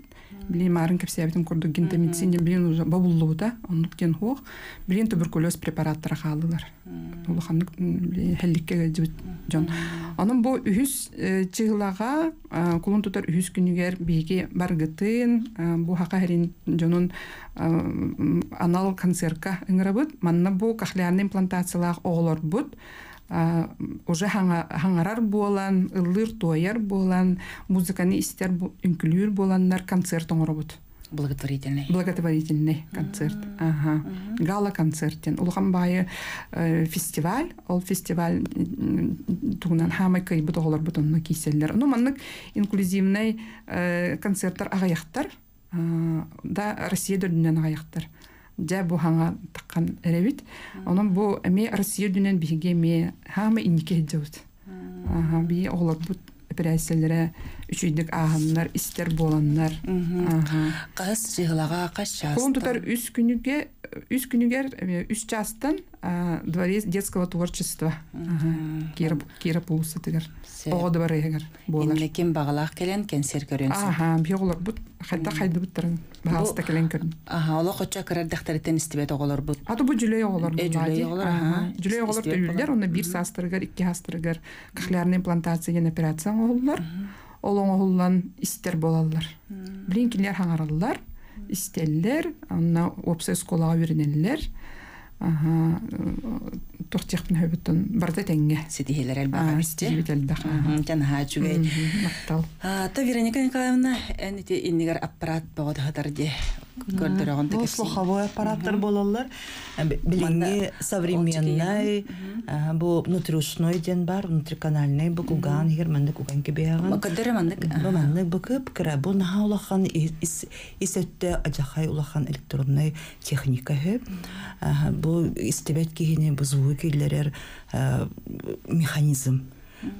билин марын кепсебетин курдук гентамицин билин уже бабуллууда, онуктен хок, билин туберкулез препараттар халылар. Улаханнык хелликке жибит жон. Анын бу үһүс чыгылага кулун тутар үһүс күнүгер биги баргытын бу хака херин жонун анал концертка ыңрабыт, манна бу кахлярны имплантациялар оголор бут. Уже хаңарар болан, ылыр тояр болан, музыканы истер инклюр боланнар концерт оңробут. Благотворительный. Благотворительный концерт. Mm-hmm. Ага. Mm-hmm. Гала-концертен. Улхамбай фестиваль. Ол фестиваль тунан хамайкай бутоголар бутонна киселлер. Ну, маннык инклюзивный концерттар агаяхтар. Да, Россия дөрдінен агаяхтар. Дя буханга таккан эревит. Онан бу эме Россия дөрдінен бихеге ме хамай иннике хедеуд. Ага, бие оғлар бут. Пирәселләре үчүдик аһаннар, истер боланнар. Кыз җыглага качас. Кун тутар үз күнүгә, үз күнүгә үз частан дворец детского творчества. Кире кире булса тигәр. Огы бар ягәр. Болар. Ләкин багалак килен кенсер көрәнсез. Аһа, биоглар бут, хәтта хайды буттырын. Багаста килен көрән. Аһа, ул кача кирәр дәхтәртен истебет оглар бут. Ату бу җүләй оглар. Җүләй оглар. Аһа. Җүләй оглар төйләр, аны бер састыргар, ике састыргар. Кыхларны имплантацияны операция олар, олоң оллан истер болалар. Блинкилер хаңаралар, истеллер, анна обсес колага беренеллер. Ага, тохтехтен хөбөттөн барда теңге сидилер албагар. Сидилер албагар. Жана хажугай. Мактал. А, та Вероника Николаевна, эти иннигер аппарат багатар ди. Көрдөрөгөндө кесип. Слуховой аппараттар болалар. Билинге современный, бу внутричной ден бар, внутриканальный бакуган, германды куган кебеаган. Макадеремандык. Бамандык бакып кыра. Бу наулахан исетте ажахай улахан электронный техника хэ. Бу истебет кигине бузуу килерер механизм.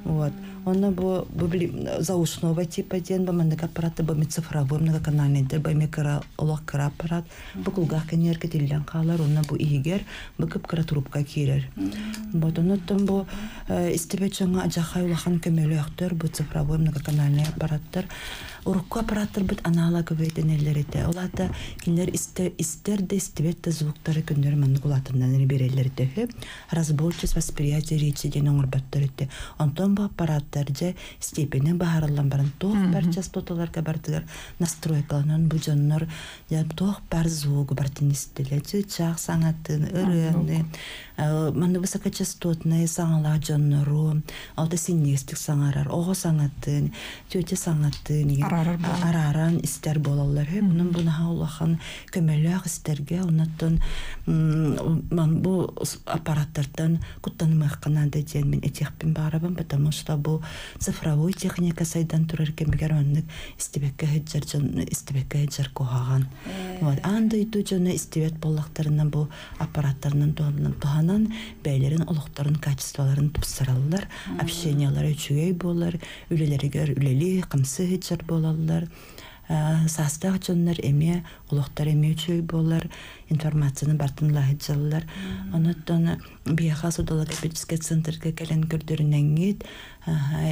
Вот. Она была заушного типа день, бамандык аппараты, бами цифровой, многоканальный, бами лаккара аппарат, бакулгах кенерка, тильян халар, она была игер, бакапкара трубка кирер. Вот, она там была истебечанга аджахай улахан кемелюахтер, был цифровой, многоканальный аппараттер. Урку аппараттер был аналоговый денелерите. Улата кинер истерде истебетте звуктары кинер мангулатынан реберелерите. Разборчивость восприятия речи дененгурбаттерите. Он там был аппарат Тарже степени бахарлан барантох парчас тоталар кабартер настройка нан бужаннар я тох парзу губартинистелечи чах сангатын иренне ман высокочастотные сангла жаннару аутасинистик сангарар ого сангатын тюте сангатын араран истер болалар хе мун бунаха улахан кемелях истерге онаттан ман бу аппараттардан куттанмах канада ден мен этехпин барабан потому что бу цифровой техника сайдан турар кемгеронник истебекке хеджерчен истебекке хеджер кохаган вот андай тучаны истебет боллактарынан бу аппараттарынан туаннан таанан бейлерин улуктарын качестволарын тупсыраллар общениялары үчүгей болар үлелеригер үлели кымсы хеджер болаллар састах чоннар эме улуктар эме үчүгей болар информацияны бартынла хеджерлар анаттан бияха судологический центрге келен көрдөрүнөн кет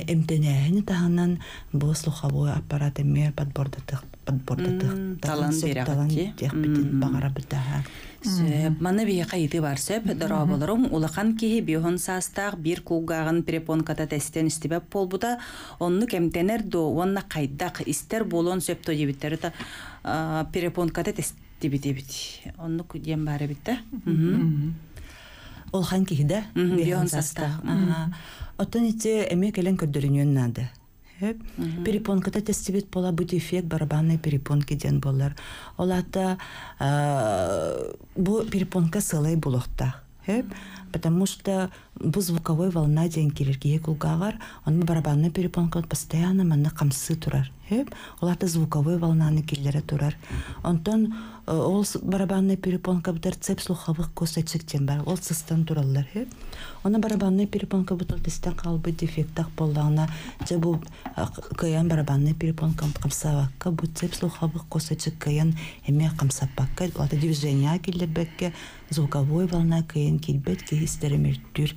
эмтенеһин таһанан бу слуховой аппарат эме подбордатык подбордатык талан беракти техпитин багара битаһа сөп маны бияха ити бар сөп дора болорум улахан киһи биһон састах бир куугагын перепонката тестен истебеп болбута онну кемтенер до онна кайдак истер болон сөп тодибиттери та перепонката тестибитибит онну кудем бары битте улахан киһиде биһон састах Отоните эме келен көрдөрүнөн нада. Перепонката тестибет пола бут эффект барабанной перепонки ден болар. Олата бу перепонка сылай булокта. Потому что бу звуковой волна ден келерге кулгагар, он барабанная перепонка постоянно мана камсы турар. Олата звуковой волнаны келере турар. Онтон ол барабанная перепонка бутар цеп слуховых косочектен бар. Ол сыстан тураллар. Она барабанная перепонка бутар тестен калбы дефектах боллана. Же бу каян барабанная перепонка камсавакка бут цеп слуховых косочек каян эме камсапакка. Олата движения келербекке звуковой волна каян келбет кейстеремер түр.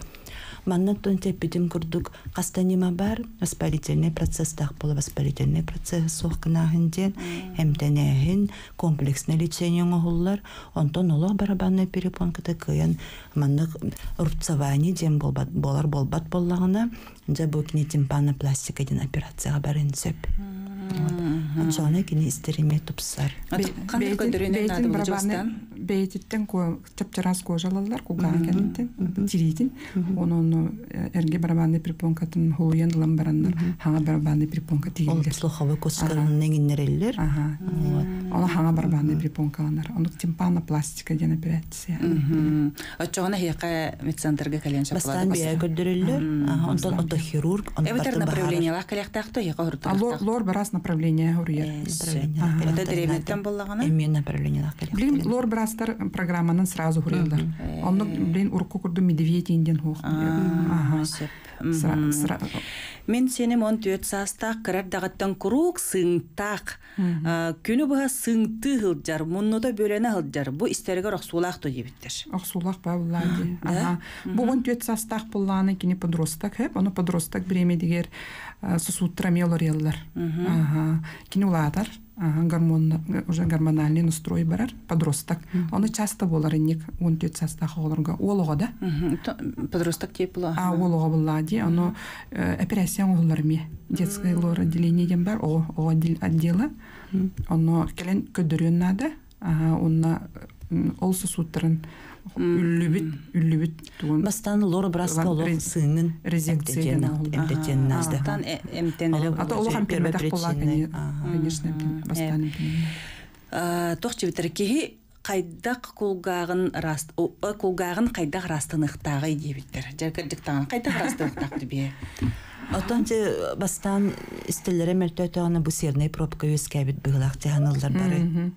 Манна тонте пидим курдук кастанима бар воспалительный процесс так полу воспалительный процесс сохкнахинден эмтенехин комплексное лечение оголлар онтон оло барабанная перепонка такыян манна рубцование дем болбат болар болбат боллагына жабу кинетимпанопластика ден операцияга барынсеп анчаны кине истеремет тупсар. Кандай көндөрөнөн ады бул жостан? Бейтиттен ко чаптарас ко жалалар куган кенте, тиритин. Онун эрге барабанды припонкатын хоуян ламбарандар, хага барабанды припонка тигилдер. Ол слухава косканын негиннерелер. Ага. Ол хага барабанды припонкаландар. Онук тимпана пластика ден операция. Ачана хияка медцентрге кален шаплады. Бастан бия көндөрөлөр. Ага, онтон ото хирург, онтон направление лакалактахто якорт. Алло, лор барас направление хурьер. Вот это рементем буллагана. Именно направление лакалактахто. Блин, лор барастар программанан сразу хурьерлар. Он, блин, урку курду медведи инден хох. Ага. Мен сенем он төт састақ кірер дағаттан құруқ сыңтақ. Күні бұға сыңты ғылджар, мұнында бөлені ғылджар. Бұ істерігі рақсулақ тұй ебіттер. Рақсулақ ба, бұлады. Бұ он төт састақ бұлланы кені подростақ әп. Оны подростақ біреме дегер сұсуттырамел орелілер. Кені ұладар. Уже гормональный настрой барар, подросток. Он часто болар инник, он тет састаха оларга. Олога, да? Подросток тепло. А олога боллади, оно операция оларми. Детское лор отделение дембар, о отдела. Оно келен көдірен нада, онна олсы суттырын. Үллүбит, үллүбит. Бастан лор браска лор сыңын резекциялы. Эмтетен назды. Ата олған пермедақ болағын. Конечно, бастан эмтен. Тоқчы бітіркеге қайдақ қолғағын растынықтағы ебеттер. Жаркардықтаған қайдақ растынықтақты бе? Отончы бастан істелері мөлтөтіғаны бұ серней пробқа өз кәбет бұғылақты ғанылдар бары.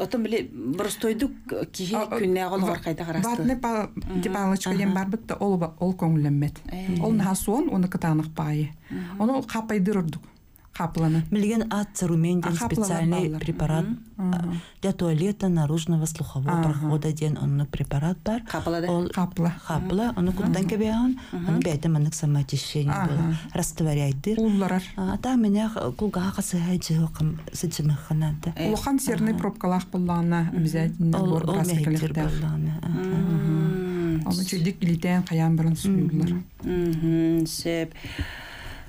Отом были простойдук кихи күннәр олар кайда карасты. Батны па типалычка ден барбык та ол ол көңүлленмет. Ол насон уны кытанык пае. Аны капайдырдык. Капланы. Билген ат руменьден специальный препарат для туалета наружного слухового прохода ден онны препарат бар. Ол капла. Капла. Аны кудан кебеан. Аны бәйтем аны самотечение было. Растворяет дыр. Улларар. А там меня кулга касыгай жыгым сычымы ханады. Улхан серный пробкалах болланы обязательно лор баскалектер. Аны чүдик илитен каян барын сүйүлөр. Сеп.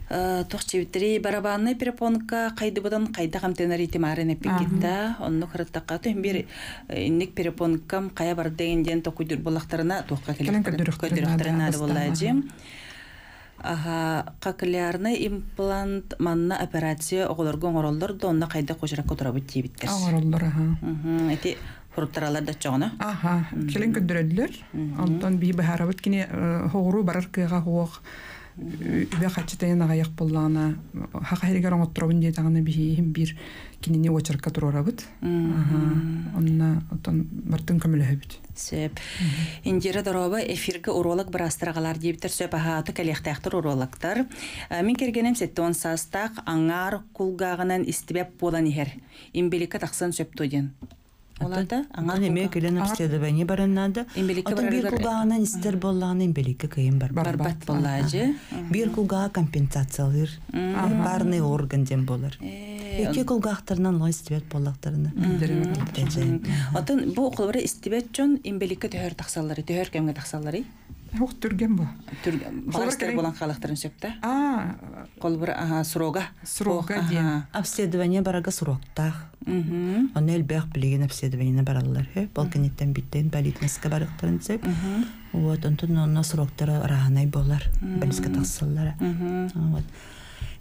Тоқчевиттері барабанны перепонка қайды бұдан қайда қамтенар етемарын әппекетті. Оның қырықтаққа түйін бір иннік перепонкам қая бар дегенден тоқүйдір болақтарына тоққа келіктірін ады болады. Қақылярны имплант манна операция оғыларғын оралдар да онына қайда қожырақ көтірабы тейбіттер. Оралдар, аға. Әте құрыптаралар да чоғына. Аға, келін көдірелілер. Онтан бей бағарабыт кене хоғыру барар күйға хоқ. Үбе қатшытайын ағайық боллағына, хақайрегер оңыт тұрабын дейтағына бейім бір кеніне өчірка тұрора бұд. Онына бұртын көмілі өбіт. Сөп. Индері дұрабы эфиргі уролог бірастырағалар дейбітір сөп ағаты кәлектақтыр урологтар. Мен кергенім сәтті он састақ аңар кулғағынан істібәп болан егер. Имбелікке тақсын сөп тұйден. Оларда аңар кулгағынан істер боллағынан имбелікке күйін барбат боллағы. Бір кулгаға компенсациялыр, барный орган дем болар. Екі кулгағақтарынан лой істебет боллақтарына. Отын бұл құлбары істебет жон имбелікке түйер тақсалары, түйер көмге тақсалары? Хоқ түрген бұл. Қолбар болан қалықтарын сөпті? Қолбар сұрога. Сұрога дейін. Обследование бараға сұрақтақ. Оны әлбәқ білеген обследованиені баралылар. Бұл кенеттен біттен бәлетініске барықтарын сөп. Онтын оны сұрақтары рағанай болар. Бәлеске тақсылары.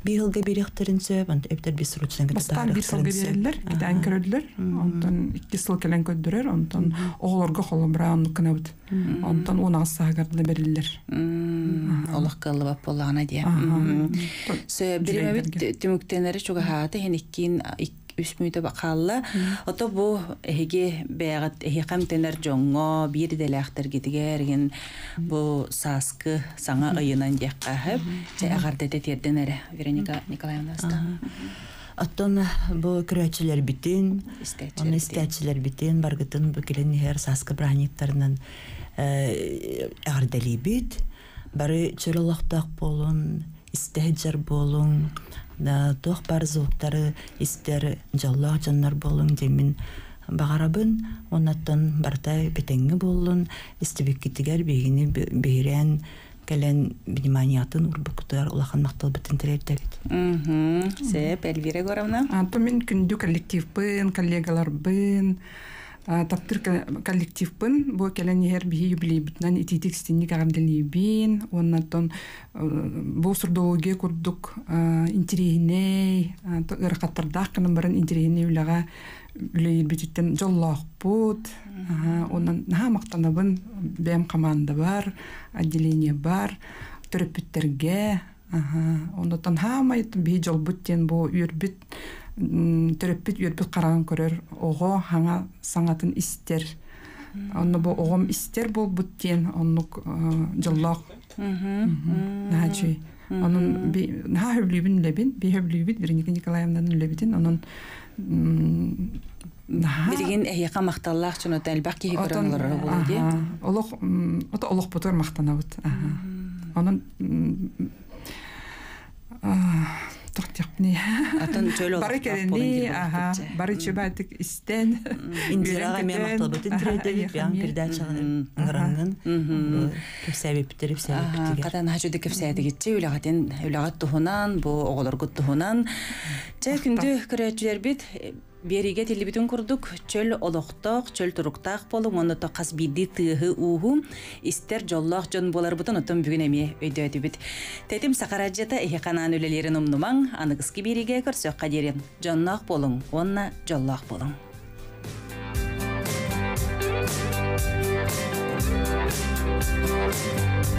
Бейілге беректірін сөп, әптер бес сұрғытшынға тарықтарын сөп. Бастан бір сыл берелілер, онтан екі сыл келен көддірер, онтан оғыларға қолым бұра оны күні өт. Онтан оны асағарды берелілер. Олық қалып ап болағына де. Берем өбіт түміктенері чуға хаты, хен еккен үсмүйді бақалла. Ота бұ әйге бәғат әйқамтенер жоңға, бері дәләқтір кетігерген бұ сасқы саңа ұйынан дек қағып, әғардады терден әрі, Вероника Николаевнаста. Оттан бұ күрәтшілер бітін, істәтшілер бітін, барғытын бұ келін әр сасқы бұрғаниттарынан әғардалі біт, бәрі чүріліқтақ болын, істәджар болын, Тоқ бар зұлықтары істер жаллақ жаннар болың демін бағарабын, онаттан бартай бетенгі болың, істебек кетігер бейгіні бейрен кәлін беніманиятын ұрбы күтігер ұлақан мақтал бітін тірерді бет. Сеп, Эльвира Егоровна. Томен күнді коллективпын, коллегаларбын, таптыр коллективпын, бұл кәләне әрбігі юбилей бүтінен ететек стенне қағамділіне бейін, оннаттон бұл сұрдология көрдік интерегіне, ғырқаттардақ қының барын интерегіне үліға үлейір бететтен жоллақ бұд, оннан мақтанабын бәм команда бар, отделение бар, түріпіттерге, ондан хамайт бей жол бүттен бо үрбіт түріппіт үрбіт қараған көрер оғы хаңа саңатын істер онны бо оғым істер бол бүттен оннық жыллақ нәжей онын наға хөблейбін ләбін бей хөблейбіт Вероника Николаевнаның ләбетін онын Берген әйеқа мақталлақ үшін өті әлбәқ кейі көрін олары болады оты олық бұтыр мақтанауыт онын Тохтяпни. Атон чөлө. Бары келени, аха, бары чөбәтик истен. Индирага мен макталбыт интернетте ян передачаны ырангын. Кем сәбәп битерип сәбәп битеге. Катан хаҗуды кем сәдә гитче үләгатен, үләгат туһунан, бу огылар гут туһунан. Чә күндә көрәчләр бит, бериге теле битен курдык, чөл олоктак, чөл туруктак булып, монда та касбиди тыгы угу, истер жоллак жон булар бутан отын бүгүн эми өйдөдү бит. Тетим сакараджата эхеканан үлелерин умнумаң, аныгызки бериге көрсөк кадерин. Жоннак болуң, онна жоллак болуң.